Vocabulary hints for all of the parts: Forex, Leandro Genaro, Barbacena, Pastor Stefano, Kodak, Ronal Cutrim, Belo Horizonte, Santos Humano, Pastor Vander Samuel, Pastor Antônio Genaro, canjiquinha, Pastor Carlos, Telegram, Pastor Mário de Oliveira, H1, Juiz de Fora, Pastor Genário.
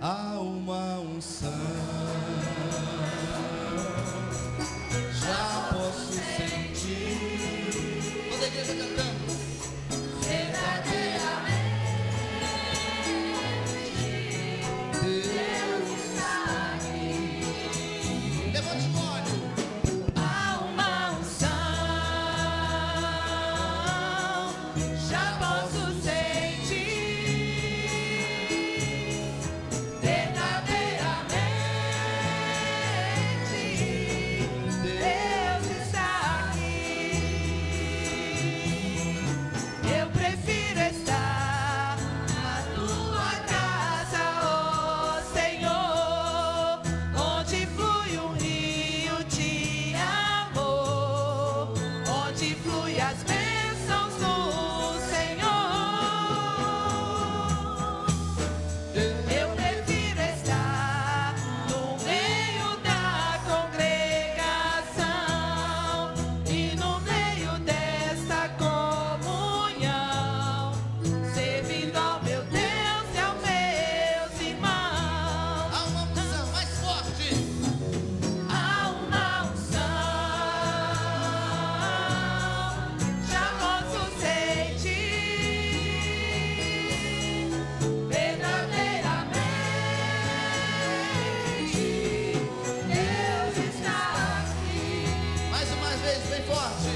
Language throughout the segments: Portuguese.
há uma unção. Já posso sentir. Toda a igreja cantando. Verdadeiramente Deus está aqui. Levante o óleo. Há uma unção. Já posso sentir. Verdadeiramente Deus está aqui. Eu prefiro estar na tua casa, ó Senhor, onde flui um rio de amor, onde flui as bênçãos do Senhor. Eu prefiro estar no meio da congregação e no meio desta comunhão, servindo ao meu Deus e aos meus irmãos. Há uma unção mais forte. Há uma unção, já posso sentir, verdadeiramente Deus está aqui. Mais uma vez, bem forte.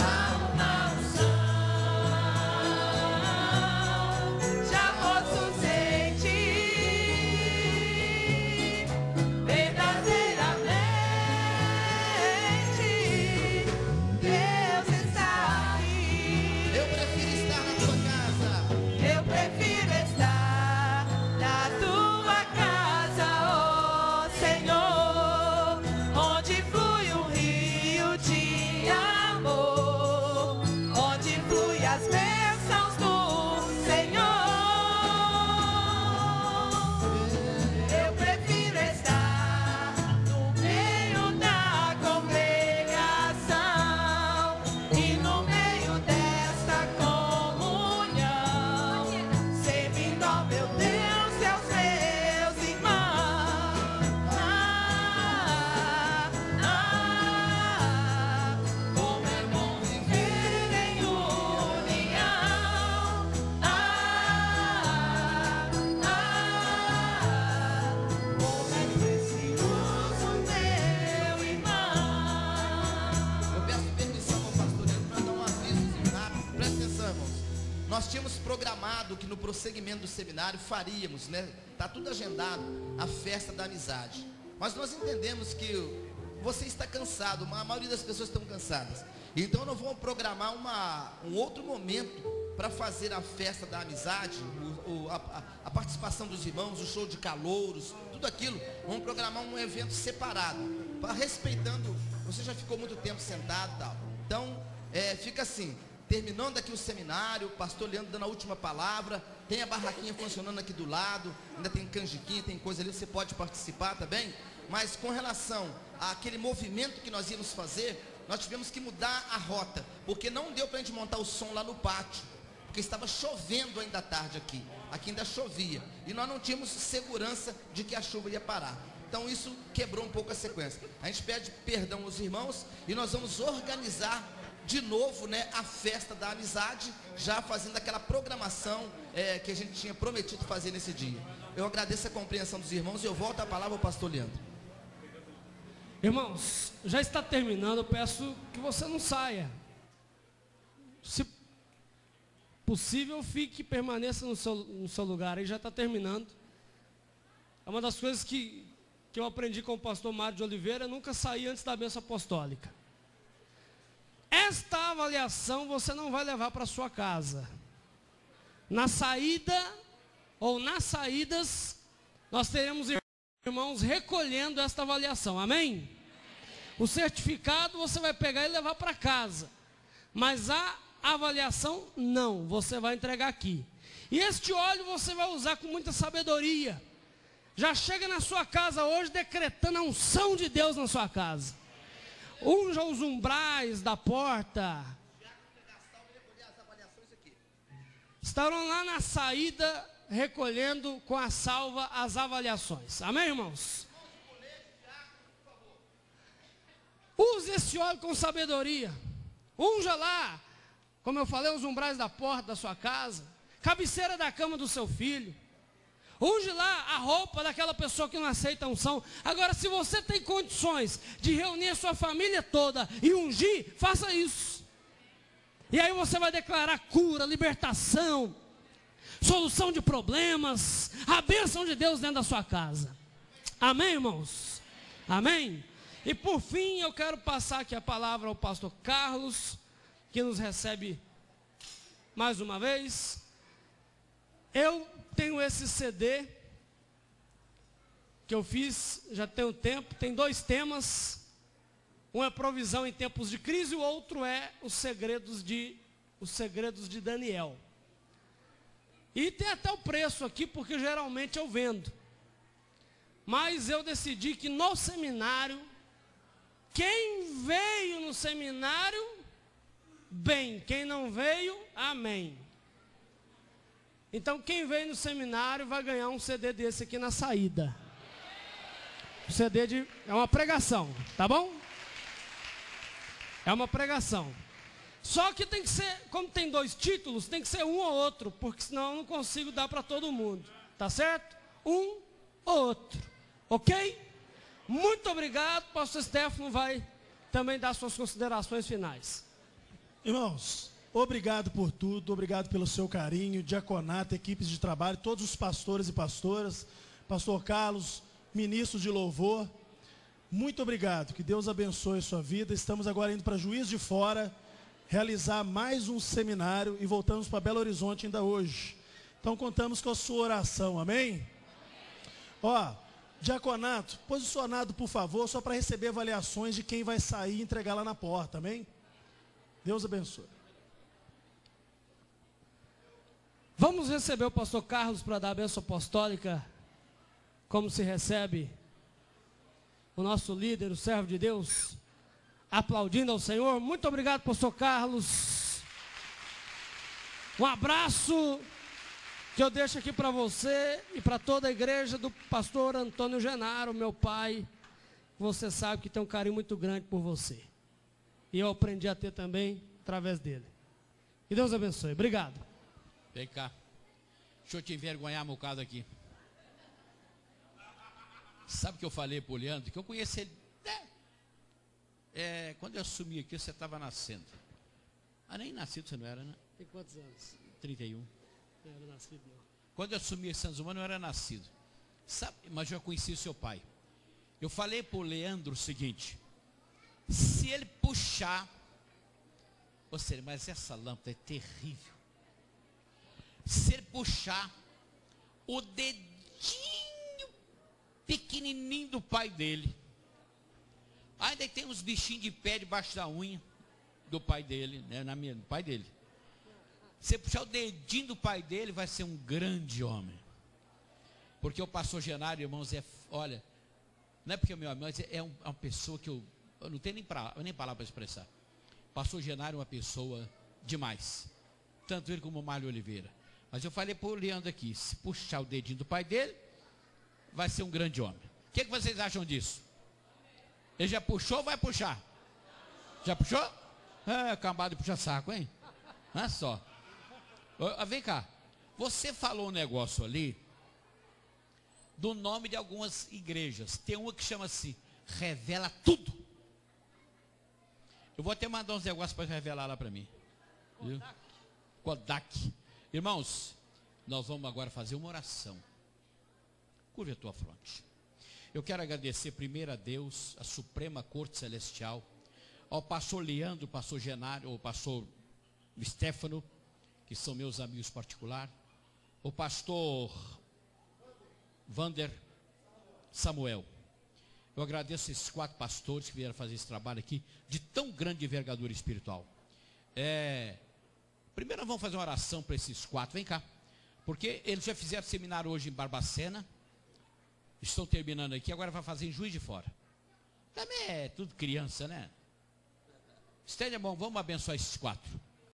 Há uma unção, já posso sentir, verdadeiramente Deus está aqui. Eu prefiro estar na tua casa. Eu prefiro estar na tua casa, ó Senhor, onde flui um rio de amor, onde flui as bênçãos do Senhor. Eu prefiro estar no meio da congregação e no meio desta comunhão, servindo ao meu Deus e aos meus irmãos. Como é bom viver em união. Como é precioso meu irmão. Eu peço permissão ao pastor Antônio para dar um aviso rápido. Presta atenção, irmãos. Nós tínhamos programado que no prosseguimento do seminário faríamos, né? Está tudo agendado, a festa da amizade. Mas nós entendemos que você está cansado, a maioria das pessoas estão cansadas. Então nós vamos programar um outro momento para fazer a festa da amizade, a participação dos irmãos, o show de calouros, tudo aquilo. Vamos programar um evento separado, respeitando, você já ficou muito tempo sentado e tal. Então, fica assim, terminando aqui o seminário, o pastor Leandro dando a última palavra, tem a barraquinha funcionando aqui do lado, ainda tem canjiquinha, tem coisa ali, você pode participar, tá bem? Mas com relação àquele movimento que nós íamos fazer, nós tivemos que mudar a rota, porque não deu para a gente montar o som lá no pátio, porque estava chovendo ainda à tarde aqui, ainda chovia, e nós não tínhamos segurança de que a chuva ia parar. Então isso quebrou um pouco a sequência. A gente pede perdão aos irmãos e nós vamos organizar de novo, né, a festa da amizade, já fazendo aquela programação que a gente tinha prometido fazer nesse dia. Eu agradeço a compreensão dos irmãos e eu volto a palavra ao pastor Leandro. Irmãos, já está terminando, eu peço que você não saia. Se possível, fique e permaneça no seu lugar, aí já está terminando. É uma das coisas que eu aprendi com o pastor Mário de Oliveira, nunca saí antes da bênção apostólica. Esta avaliação você não vai levar para sua casa. Na saída, ou nas saídas, nós teremos irmãos recolhendo esta avaliação, amém? O certificado você vai pegar e levar para casa, mas a avaliação não, você vai entregar aqui. E este óleo você vai usar com muita sabedoria. Já chega na sua casa hoje decretando a unção de Deus na sua casa. Unja os umbrais da porta. Estarão lá na saída recolhendo com a salva as avaliações. Amém, irmãos? Use esse óleo com sabedoria. Unja lá, como eu falei, os umbrais da porta da sua casa, cabeceira da cama do seu filho. Unge lá a roupa daquela pessoa que não aceita a unção. Agora, se você tem condições de reunir a sua família toda e ungir, faça isso. E aí você vai declarar cura, libertação, solução de problemas, a bênção de Deus dentro da sua casa. Amém, irmãos? Amém? E por fim, eu quero passar aqui a palavra ao pastor Carlos, que nos recebe mais uma vez. Eu tenho esse CD que eu fiz, já tem um tempo, tem dois temas. Um é provisão em tempos de crise, o outro é os segredos de Daniel. E tem até o preço aqui, porque geralmente eu vendo. Mas eu decidi que no seminário, quem veio no seminário, bem, quem não veio, amém. Então quem vem no seminário vai ganhar um CD desse aqui na saída. O CD é uma pregação, tá bom? É uma pregação. Só que tem que ser, como tem dois títulos, tem que ser um ou outro, porque senão eu não consigo dar para todo mundo. Tá certo? Um ou outro. Ok? Muito obrigado. O pastor Stefano vai também dar suas considerações finais. Irmãos, obrigado por tudo, obrigado pelo seu carinho, diaconato, equipes de trabalho, todos os pastores e pastoras, pastor Carlos, ministro de louvor, muito obrigado, que Deus abençoe a sua vida. Estamos agora indo para Juiz de Fora, realizar mais um seminário e voltamos para Belo Horizonte ainda hoje. Então contamos com a sua oração, amém? Ó, diaconato, posicionado por favor, só para receber avaliações de quem vai sair e entregar lá na porta, amém? Deus abençoe. Vamos receber o pastor Carlos para dar a bênção apostólica, como se recebe o nosso líder, o servo de Deus, aplaudindo ao Senhor. Muito obrigado, pastor Carlos. Um abraço que eu deixo aqui para você e para toda a igreja do pastor Antônio Genaro, meu pai. Você sabe que tem um carinho muito grande por você. E eu aprendi a ter também através dele. Que Deus abençoe. Obrigado. Vem cá, deixa eu te envergonhar um bocado aqui. Sabe o que eu falei pro Leandro? Que eu conheci ele, né? Quando eu assumi aqui, você estava nascendo. Ah, nem nascido você não era, né? Tem quantos anos? 31. Não era nascido, não. Quando eu assumi Santos Humano, eu era nascido. Sabe? Mas eu já conheci o seu pai. Eu falei pro Leandro o seguinte: se ele puxar, ou seja, mas essa lâmpada é terrível. Se ele puxar o dedinho pequenininho do pai dele, ainda tem uns bichinhos de pé debaixo da unha do pai dele, né? Do pai dele. Se ele puxar o dedinho do pai dele, vai ser um grande homem. Porque o pastor Genário, irmãos, olha, não é porque é meu amigo, mas é uma pessoa que eu não tenho nem palavra para expressar. O pastor Genário é uma pessoa demais, tanto ele como o Mário de Oliveira. Mas eu falei para o Leandro aqui, se puxar o dedinho do pai dele, vai ser um grande homem. O que vocês acham disso? Ele já puxou ou vai puxar? Já puxou? É, acabado de puxar saco, hein? Não é só. Vem cá, você falou um negócio ali, do nome de algumas igrejas. Tem uma que chama-se Revela Tudo. Eu vou até mandar uns negócios para revelar lá para mim. Viu? Kodak. Irmãos, nós vamos agora fazer uma oração. Curva a tua fronte. Eu quero agradecer primeiro a Deus, a Suprema Corte Celestial, ao pastor Leandro, pastor Genário, ao pastor Stefano, que são meus amigos particulares, o pastor Vander Samuel. Eu agradeço esses quatro pastores que vieram fazer esse trabalho aqui, de tão grande envergadura espiritual. Primeiro nós vamos fazer uma oração para esses quatro, vem cá, porque eles já fizeram seminário hoje em Barbacena, estão terminando aqui, agora vai fazer em Juiz de Fora. Também é tudo criança, né? Estende a mão, vamos abençoar esses quatro.